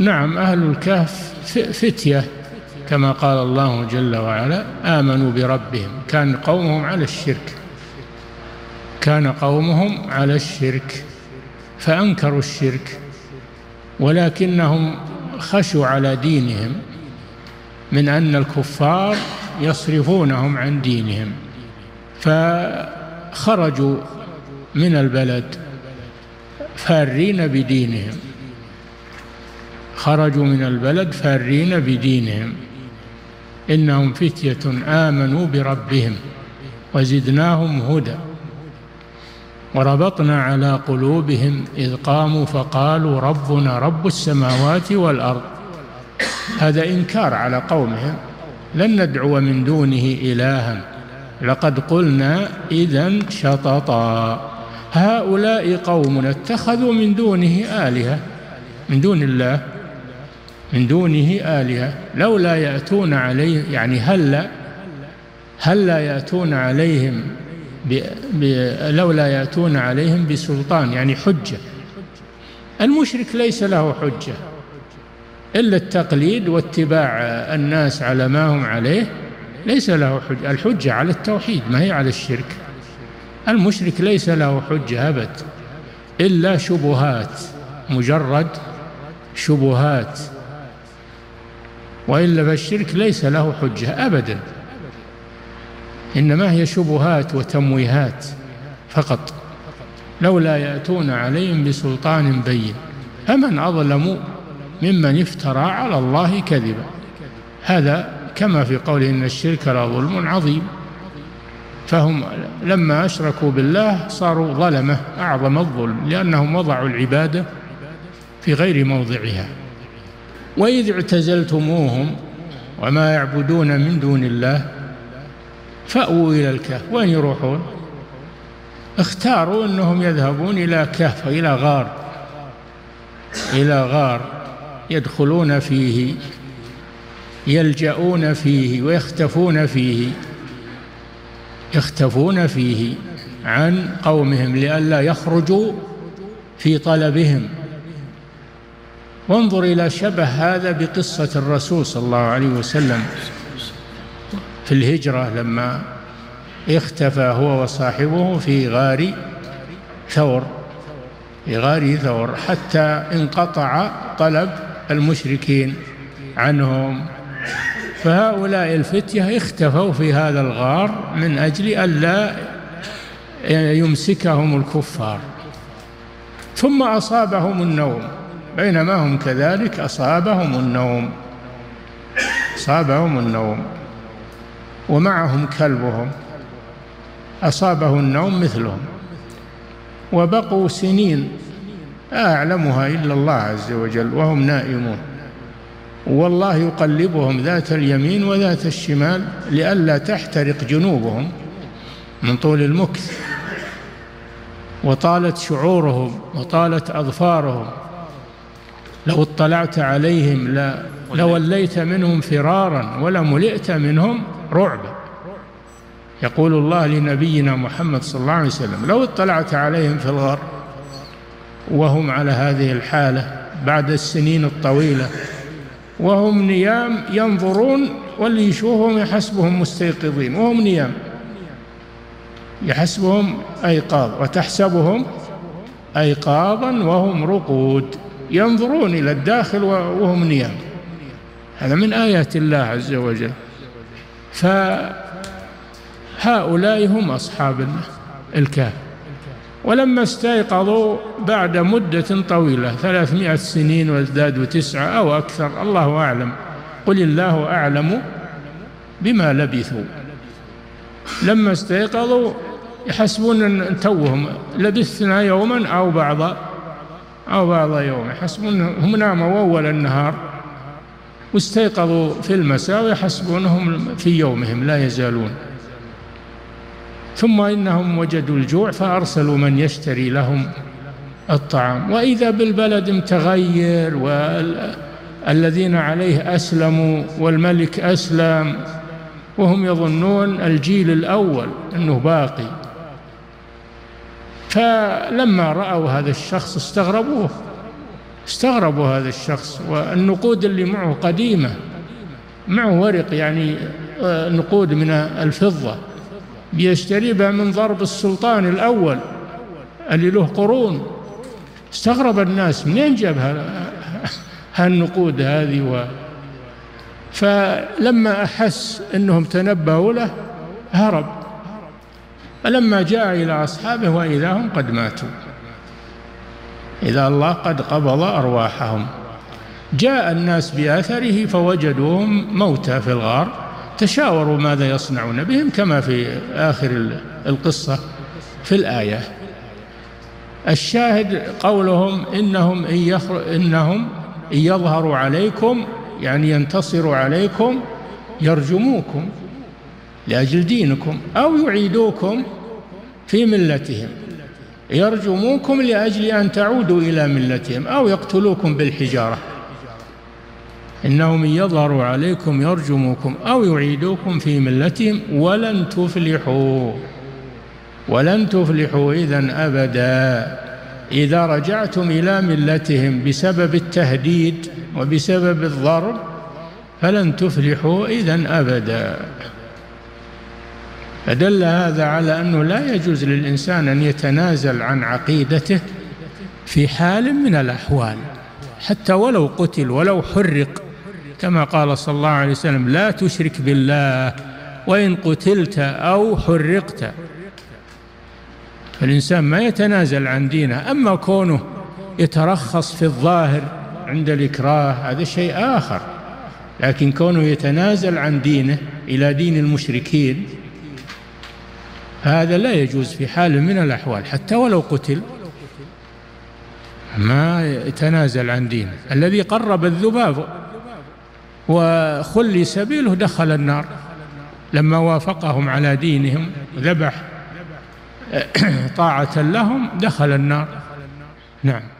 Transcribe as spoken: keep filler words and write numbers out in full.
نعم، أهل الكهف فتية كما قال الله جل وعلا: آمنوا بربهم. كان قومهم على الشرك، كان قومهم على الشرك فأنكروا الشرك، ولكنهم خشوا على دينهم من أن الكفار يصرفونهم عن دينهم، فخرجوا من البلد فارين بدينهم، خرجوا من البلد فارين بدينهم. إنهم فتية آمنوا بربهم وزدناهم هدى وربطنا على قلوبهم إذ قاموا فقالوا ربنا رب السماوات والأرض. هذا إنكار على قومهم: لن ندعو من دونه إلها، لقد قلنا إذن شططا، هؤلاء قومنا اتخذوا من دونه آلهة، من دون الله، من دونه آلهة، لولا يأتون عليه، يعني هلا هلا يأتون عليهم ب... ب... لولا يأتون عليهم بسلطان، يعني حجة. المشرك ليس له حجة إلا التقليد واتباع الناس على ما هم عليه، ليس له حجة. الحجة على التوحيد، ما هي على الشرك. المشرك ليس له حجة أبد إلا شبهات، مجرد شبهات، وإلا فالشرك ليس له حجة أبدا، إنما هي شبهات وتمويهات فقط. لولا يأتون عليهم بسلطان بين فمن أظلم ممن افترى على الله كذبا. هذا كما في قوله إن الشرك لظلم عظيم، فهم لما أشركوا بالله صاروا ظلمة، أعظم الظلم، لأنهم وضعوا العبادة في غير موضعها. وإذ اعتزلتموهم وما يعبدون من دون الله فأووا إلى الكهف. وين يروحون؟ اختاروا أنهم يذهبون إلى كهف، إلى غار، إلى غار يدخلون فيه، يلجؤون فيه ويختفون فيه، يختفون فيه عن قومهم لئلا يخرجوا في طلبهم. وانظر إلى شبه هذا بقصة الرسول صلى الله عليه وسلم في الهجرة لما اختفى هو وصاحبه في غار ثور، في غار ثور حتى انقطع طلب المشركين عنهم. فهؤلاء الفتية اختفوا في هذا الغار من أجل ألا يمسكهم الكفار، ثم أصابهم النوم بينما هم كذلك، أصابهم النوم، أصابهم النوم ومعهم كلبهم، أصابه النوم مثلهم، وبقوا سنين لا أعلمها إلا الله عز وجل وهم نائمون، والله يقلبهم ذات اليمين وذات الشمال لئلا تحترق جنوبهم من طول المكث. وطالت شعورهم وطالت أظفارهم، لو اطلعت عليهم لوليت منهم فرارا ولملئت منهم رعبا. يقول الله لنبينا محمد صلى الله عليه وسلم: لو اطلعت عليهم في الغار وهم على هذه الحالة بعد السنين الطويلة وهم نيام ينظرون، واللي يشوفهم يحسبهم مستيقظين وهم نيام، يحسبهم أيقاظ وتحسبهم أيقاظا وهم رقود، ينظرون إلى الداخل وهم نيام. هذا من آيات الله عز وجل. فهؤلاء هم أصحاب الكهف. ولما استيقظوا بعد مدة طويلة، ثلاثمائة سنين وازدادوا تسعة أو أكثر، الله أعلم، قل الله أعلم بما لبثوا، لما استيقظوا يحسبون أن توهم لبثنا يوما أو بعض أو بعض يوم، يحسبون هم ناموا أول النهار واستيقظوا في المساء ويحسبونهم في يومهم لا يزالون. ثم إنهم وجدوا الجوع فأرسلوا من يشتري لهم الطعام، وإذا بالبلد متغير، والذين عليه أسلموا والملك أسلم، وهم يظنون الجيل الأول أنه باقي. فلما رأوا هذا الشخص استغربوه، استغربوا هذا الشخص، والنقود اللي معه قديمة، معه ورق يعني نقود من الفضة بيشتريها من ضرب السلطان الأول اللي له قرون. استغرب الناس منين جاب هالنقود هذه و... فلما أحس أنهم تنبهوا له هرب، فلما جاء إلى أصحابه وإذا هم قد ماتوا، إذا الله قد قبض أرواحهم. جاء الناس بأثره فوجدوهم موتى في الغار، تشاوروا ماذا يصنعون بهم كما في آخر القصة في الآية. الشاهد قولهم إنهم إن, إنهم إن يظهروا عليكم يعني ينتصروا عليكم يرجموكم لأجل دينكم، أو يعيدوكم في ملتهم، يرجموكم لأجل أن تعودوا إلى ملتهم، أو يقتلوكم بالحجارة. إنهم يظهروا عليكم يرجموكم أو يعيدوكم في ملتهم ولن تفلحوا، ولن تفلحوا إذن أبدا. إذا رجعتم إلى ملتهم بسبب التهديد وبسبب الضرب فلن تفلحوا إذن أبدا. فدل هذا على أنه لا يجوز للإنسان أن يتنازل عن عقيدته في حال من الأحوال، حتى ولو قتل ولو حرق، كما قال صلى الله عليه وسلم: لا تشرك بالله وإن قتلت أو حرقت. فالإنسان ما يتنازل عن دينه. أما كونه يترخص في الظاهر عند الإكراه هذا شيء آخر، لكن كونه يتنازل عن دينه إلى دين المشركين هذا لا يجوز في حال من الأحوال، حتى ولو قتل ما يتنازل عن دينه. الذي قرب الذباب وخلي سبيله دخل النار لما وافقهم على دينهم، ذبح طاعة لهم دخل النار. نعم.